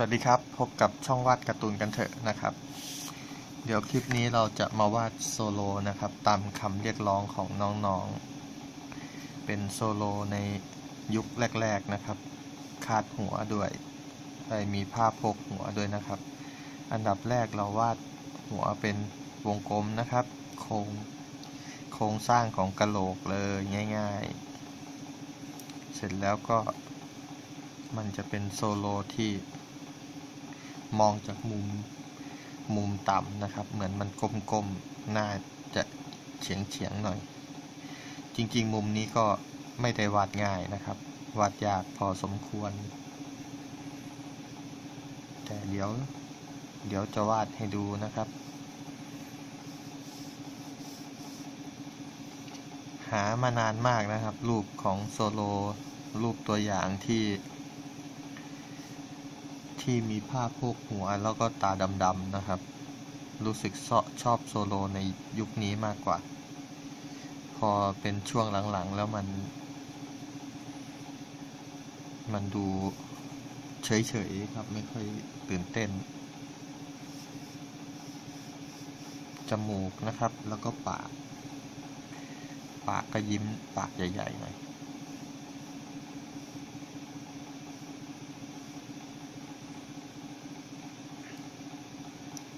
สวัสดีครับพบกับช่องวาดการ์ตูนกันเถอะนะครับเดี๋ยวคลิปนี้เราจะมาวาดโซโลนะครับตามคำเรียกร้องของน้องๆเป็นโซโลในยุคแรกๆนะครับคาดหัวด้วยมีผ้าโพกหัวด้วยนะครับอันดับแรกเราวาดหัวเป็นวงกลมนะครับโครงสร้างของกะโหลกเลยง่ายๆเสร็จแล้วก็มันจะเป็นโซโลที่มองจากมุมต่ำนะครับเหมือนมันกลมๆน่าจะเฉียงหน่อยจริงๆมุมนี้ก็ไม่ได้วาดง่ายนะครับวาดยากพอสมควรแต่เดี๋ยวจะวาดให้ดูนะครับหามานานมากนะครับรูปของโซโลรูปตัวอย่างที่มีผ้าโพกหัวแล้วก็ตาดำๆนะครับรู้สึกชอบโซโลในยุคนี้มากกว่าพอเป็นช่วงหลังๆแล้วมันดูเฉยๆครับไม่ค่อยตื่นเต้นจมูกนะครับแล้วก็ปากก็ยิ้มปากใหญ่ๆหน่อย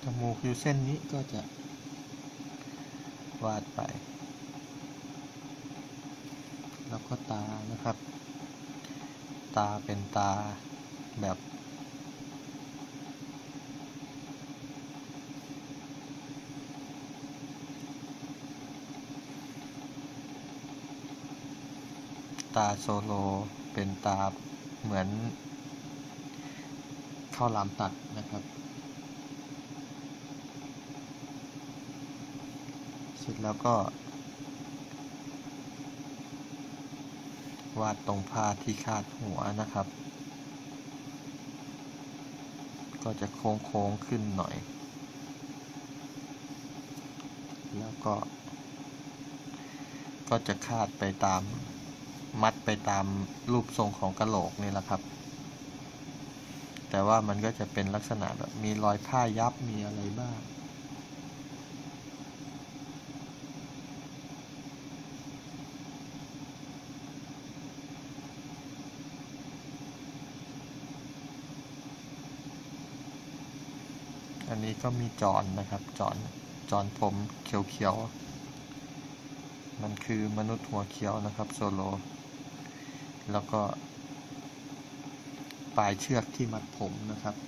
จมูกอยู่เส้นนี้ก็จะวาดไปแล้วก็ตานะครับตาเป็นตาแบบตาโซโลเป็นตาเหมือนข้าวหลามตัดนะครับเสร็จแล้วก็วาดตรงผ้าที่คาดหัวนะครับก็จะโค้งขึ้นหน่อยแล้วก็จะคาดไปตามมัดไปตามรูปทรงของกะโหลกนี่แหละครับแต่ว่ามันก็จะเป็นลักษณะแบบมีรอยผ้ายับมีอะไรบ้างอันนี้ก็มีจอนนะครับจอนผมเขียวๆมันคือมนุษย์หัวเขียวนะครับโซโลแล้วก็ปลายเชือกที่มัดผมนะครับแล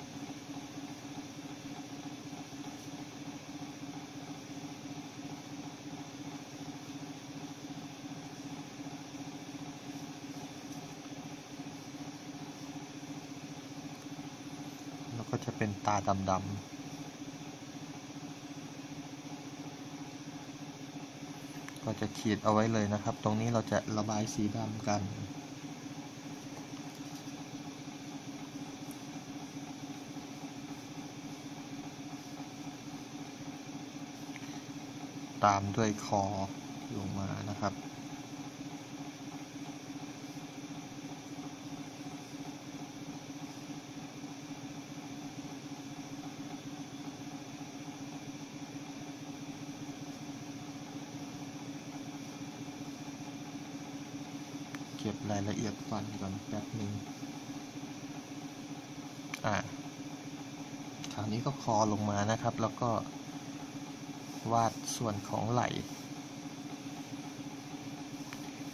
้วก็จะเป็นตาดำๆก็จะขีดเอาไว้เลยนะครับตรงนี้เราจะระบายสีดำกันตามด้วยคอลงมานะครับเก็บรายละเอียดฟันก่อนแป๊บนึงคราวนี้ก็คอลงมานะครับแล้วก็วาดส่วนของไหล่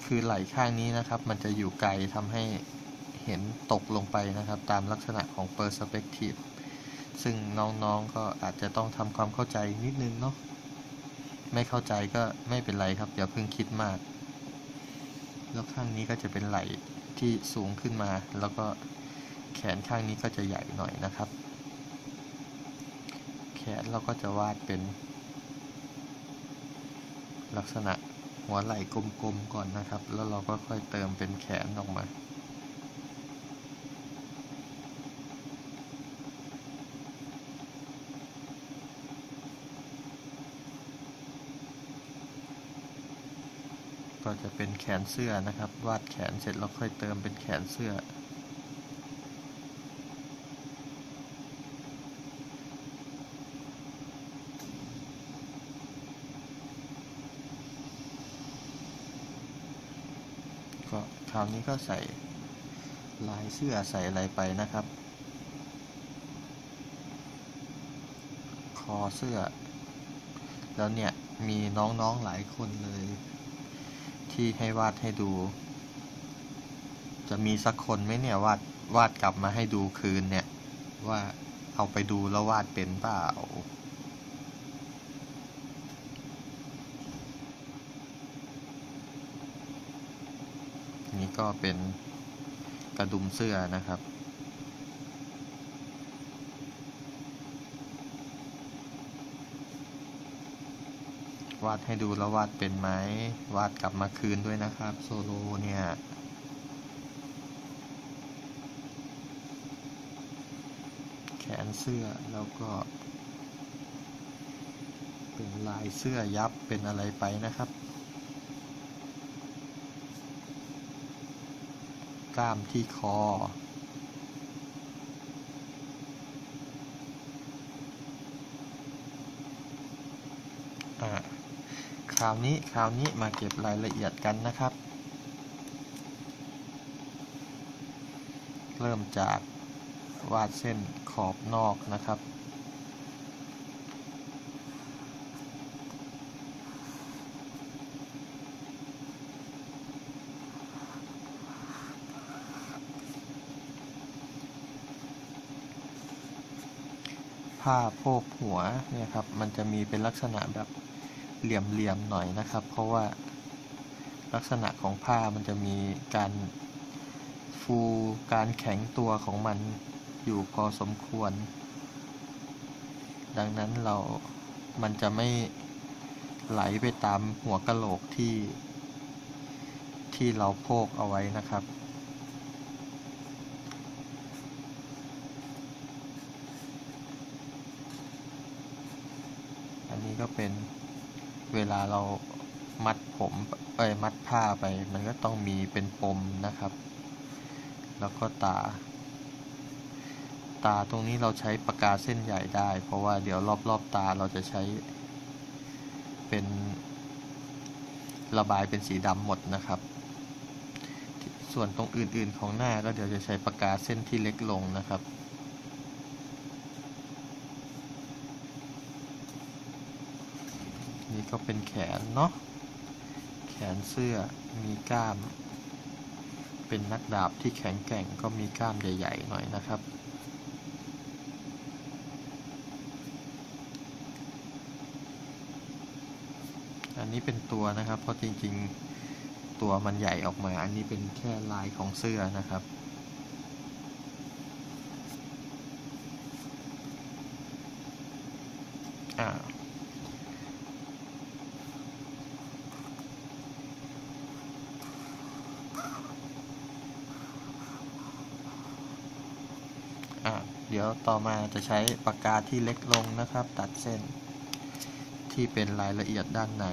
คือไหล่ข้างนี้นะครับมันจะอยู่ไกลทำให้เห็นตกลงไปนะครับตามลักษณะของ perspective ซึ่งน้องๆก็อาจจะต้องทำความเข้าใจนิดนึงเนาะไม่เข้าใจก็ไม่เป็นไรครับอย่าเพิ่งคิดมากแล้วข้างนี้ก็จะเป็นไหล่ที่สูงขึ้นมาแล้วก็แขนข้างนี้ก็จะใหญ่หน่อยนะครับแขนเราก็จะวาดเป็นลักษณะหัวไหล่กลมๆก่อนนะครับแล้วเราก็ค่อยเติมเป็นแขนออกมาก็จะเป็นแขนเสื้อนะครับวาดแขนเสร็จแล้วค่อยเติมเป็นแขนเสื้อ ก็คราวนี้ก็ใส่ลายเสื้อใส่อะไรไปนะครับคอเสื้อแล้วเนี่ยมีน้องๆหลายคนเลยที่ให้วาดให้ดูจะมีสักคนไหมเนี่ยวาดกลับมาให้ดูคืนเนี่ยว่าเอาไปดูแล้ววาดเป็นเปล่านี่ก็เป็นกระดุมเสื้อนะครับวาดให้ดูแล้ววาดเป็นไหมวาดกลับมาคืนด้วยนะครับโซโลเนี่ยแขนเสื้อแล้วก็เป็นลายเสื้อยับเป็นอะไรไปนะครับกล้ามที่คอคราวนี้มาเก็บรายละเอียดกันนะครับเริ่มจากวาดเส้นขอบนอกนะครับผ้าโพกหัวเนี่ยครับมันจะมีเป็นลักษณะแบบเหลี่ยมๆหน่อยนะครับเพราะว่าลักษณะของผ้ามันจะมีการฟูการแข็งตัวของมันอยู่พอสมควรดังนั้นมันจะไม่ไหลไปตามหัวกะโหลกที่เราโพกเอาไว้นะครับอันนี้ก็เป็นเวลาเรามัดผมมัดผ้าไปมันก็ต้องมีเป็นปมนะครับแล้วก็ตาตรงนี้เราใช้ปากกาเส้นใหญ่ได้เพราะว่าเดี๋ยวรอบตาเราจะใช้เป็นระบายเป็นสีดำหมดนะครับส่วนตรงอื่นๆของหน้าก็เดี๋ยวจะใช้ปากกาเส้นที่เล็กลงนะครับนี่ก็เป็นแขนเนาะแขนเสื้อมีกล้ามเป็นนักดาบที่แข็งแกร่งก็มีกล้ามใหญ่ๆหน่อยนะครับอันนี้เป็นตัวนะครับเพราะจริงๆตัวมันใหญ่ออกมาอันนี้เป็นแค่ลายของเสื้อนะครับเดี๋ยวต่อมาจะใช้ปากกาที่เล็กลงนะครับตัดเส้นที่เป็นรายละเอียดด้านใน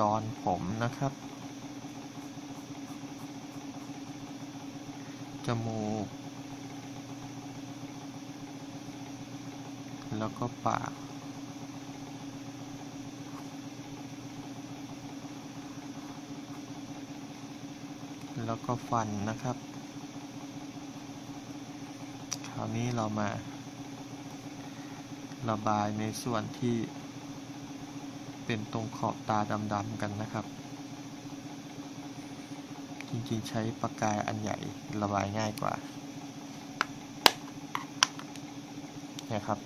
จอนผมนะครับจมูกแล้วก็ปากแล้วก็ฟันนะครับคราวนี้เรามาระบายในส่วนที่เป็นตรงขอบตาดำๆกันนะครับจริงๆใช้ปากกาอันใหญ่ระบายง่ายกว่านะครับ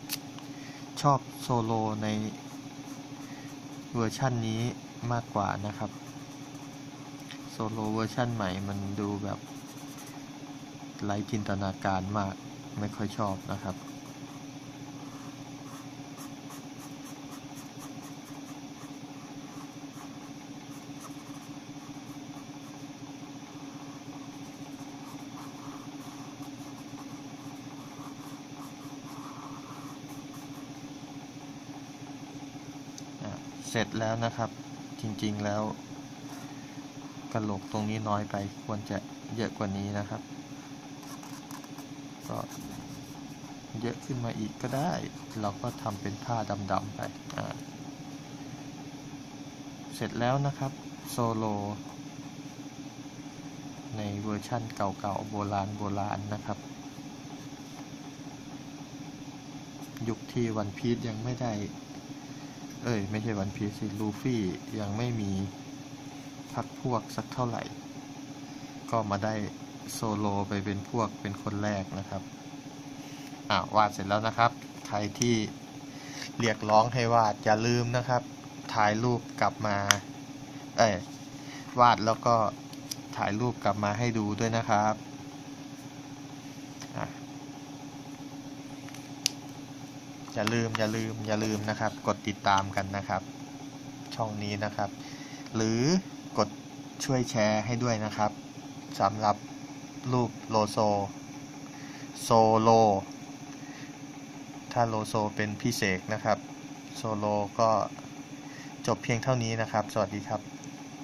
ชอบโซโลในเวอร์ชั่นนี้มากกว่านะครับโซโลเวอร์ชั่นใหม่มันดูแบบไร้จินตนาการมากไม่ค่อยชอบนะครับ เสร็จแล้วนะครับจริงๆแล้วกระโหลกตรงนี้น้อยไปควรจะเยอะกว่านี้นะครับก็เยอะขึ้นมาอีกก็ได้เราก็ทำเป็นผ้าดำๆไปเสร็จแล้วนะครับโซโลในเวอร์ชั่นเก่าๆโบราณนะครับยุคที่วันพีซยังไม่ได้ไม่ใช่วันพีซสิลูฟี่ยังไม่มีพักพวกสักเท่าไหร่ก็มาได้โซโลไปเป็นพวกเป็นคนแรกนะครับวาดเสร็จแล้วนะครับใครที่เรียกร้องให้วาดอย่าลืมนะครับถ่ายรูปกลับมาวาดแล้วก็ถ่ายรูปกลับมาให้ดูด้วยนะครับอย่าลืมนะครับกดติดตามกันนะครับช่องนี้นะครับหรือกดช่วยแชร์ให้ด้วยนะครับสำหรับรูปโลโซโซโลถ้าโลโซเป็นพี่เสกนะครับโซโลก็จบเพียงเท่านี้นะครับสวัสดีครับ